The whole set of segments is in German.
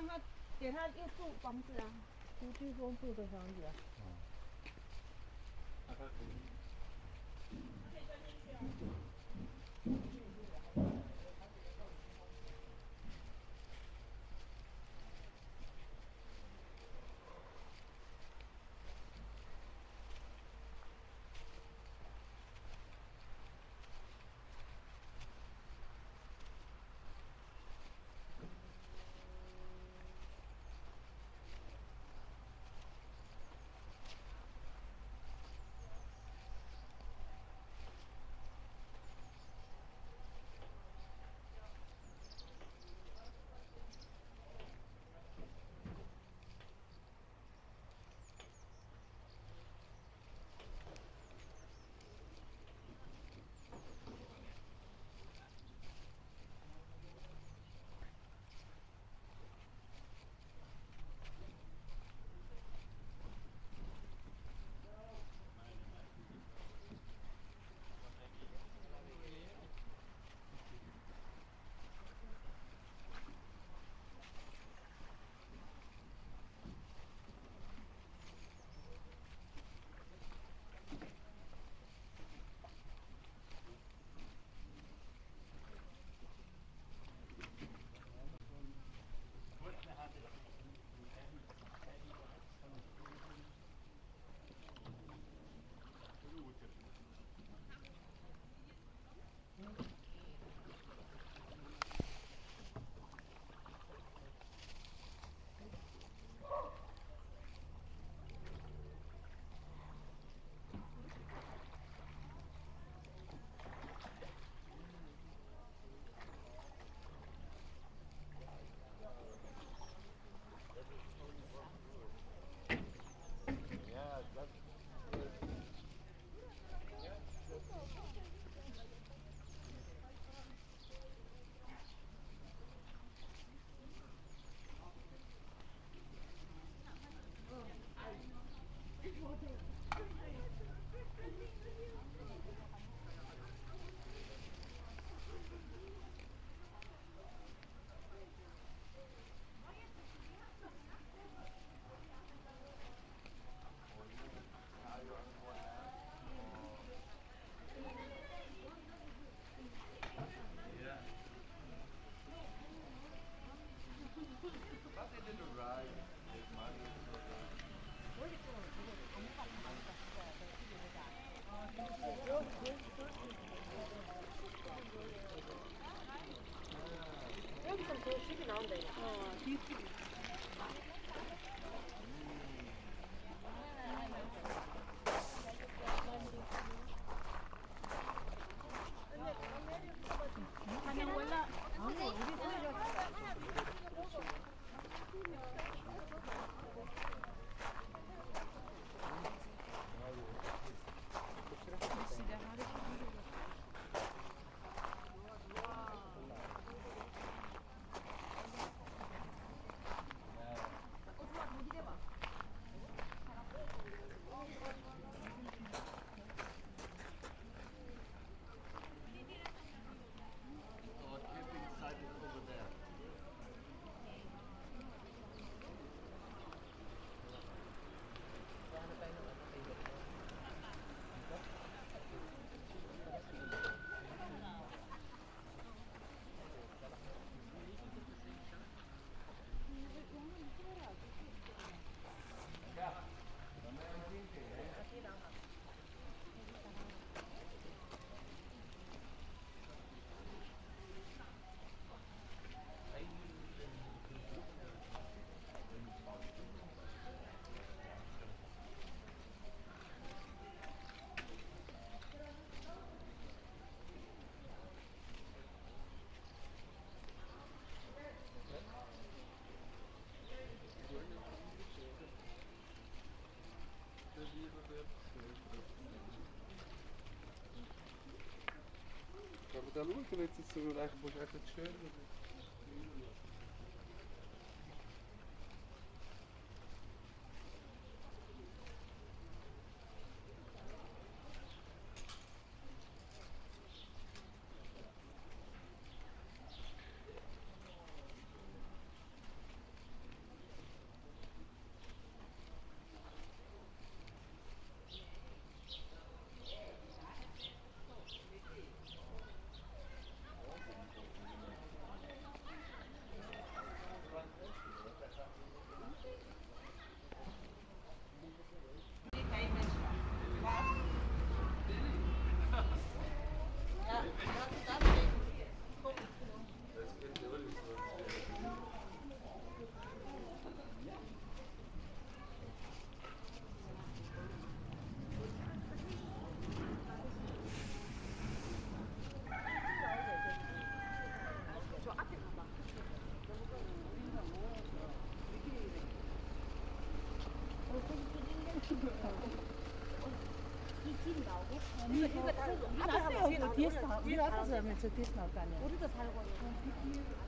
让他给他又住房子啊，独居公住的房子啊。嗯。他可以钻进去啊。Da schauen wir jetzt so recht, wo es echt schön ist. Tiefbau. Wie war das mit so Tiefbau gar nicht? Oder das heiraten.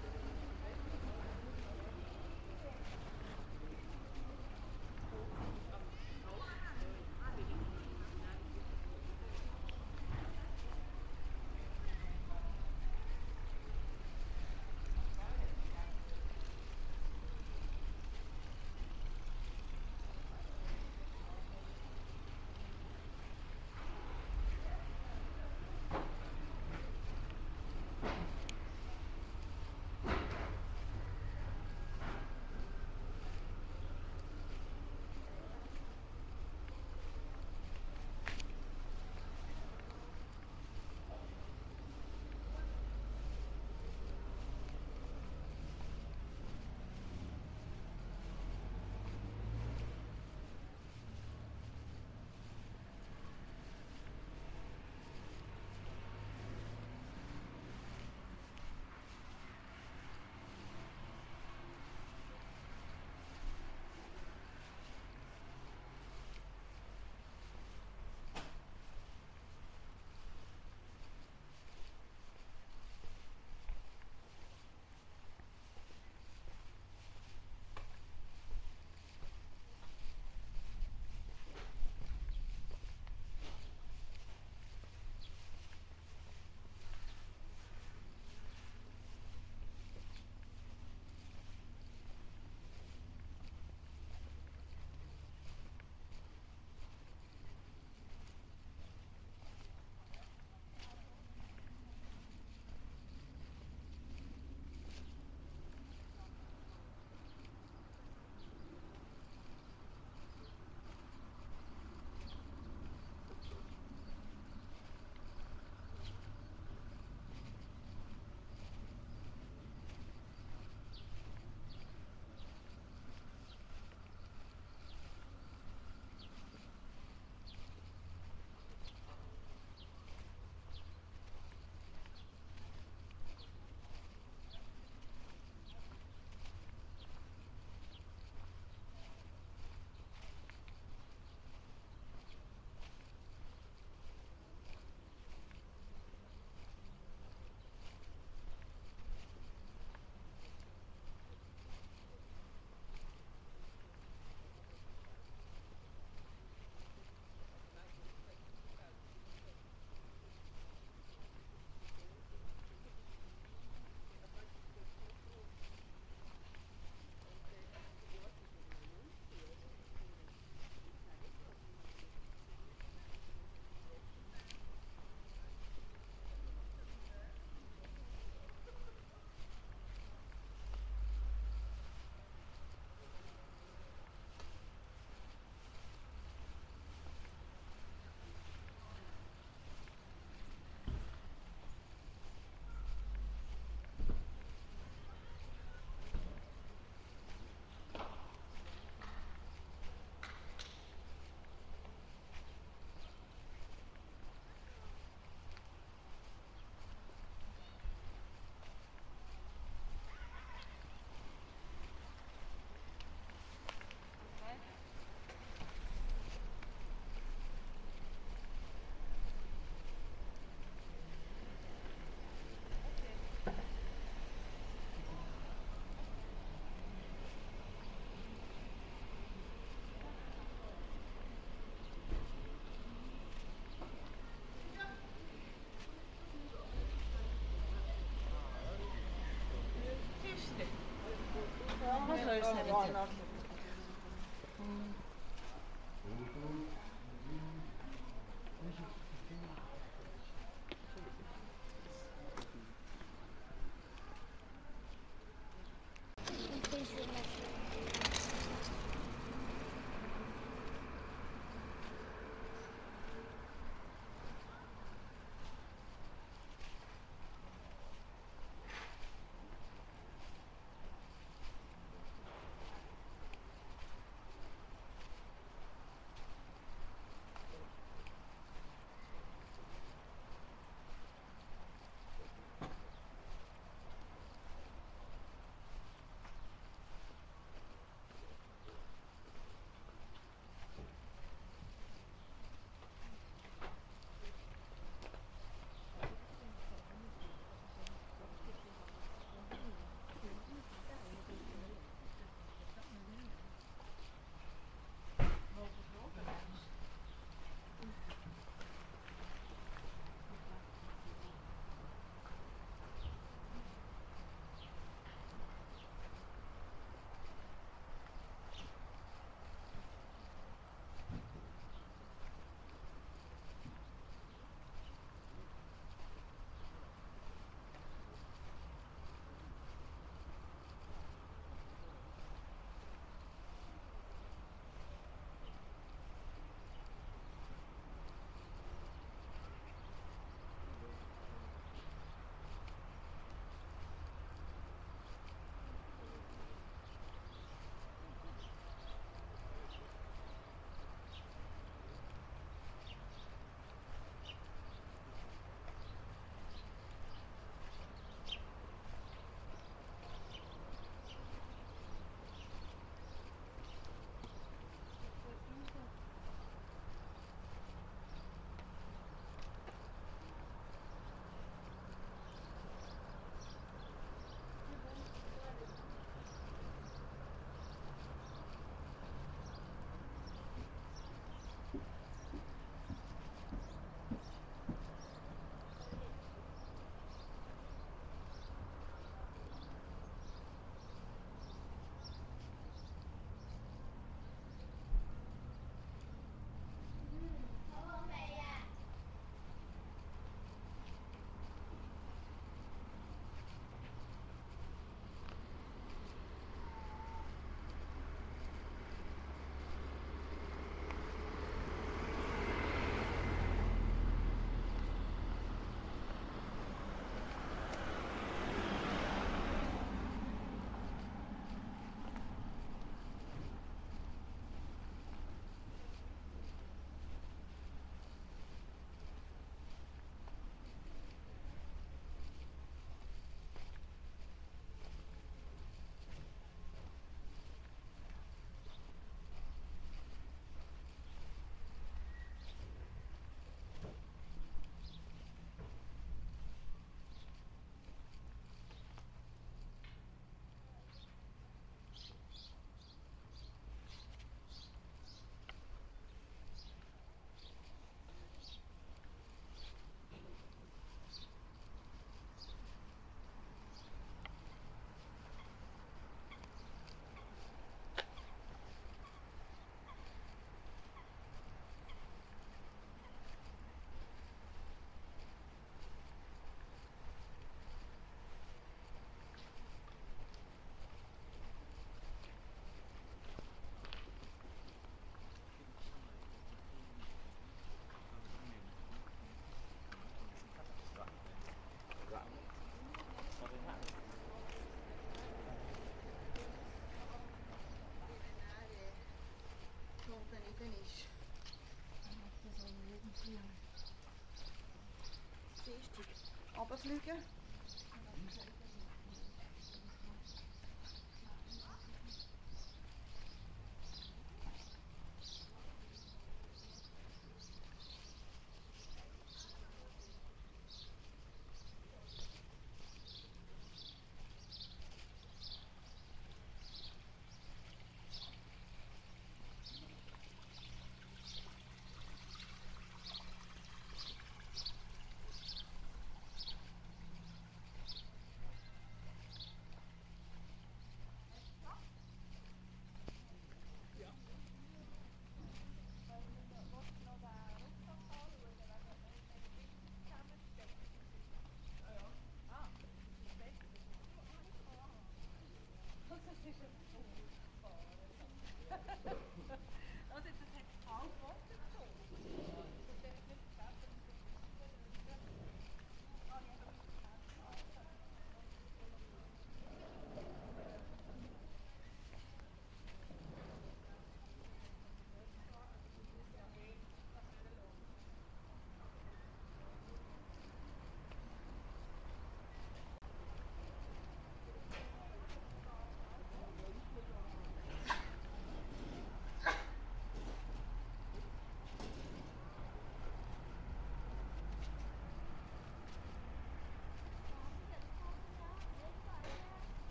Arbeitslücke.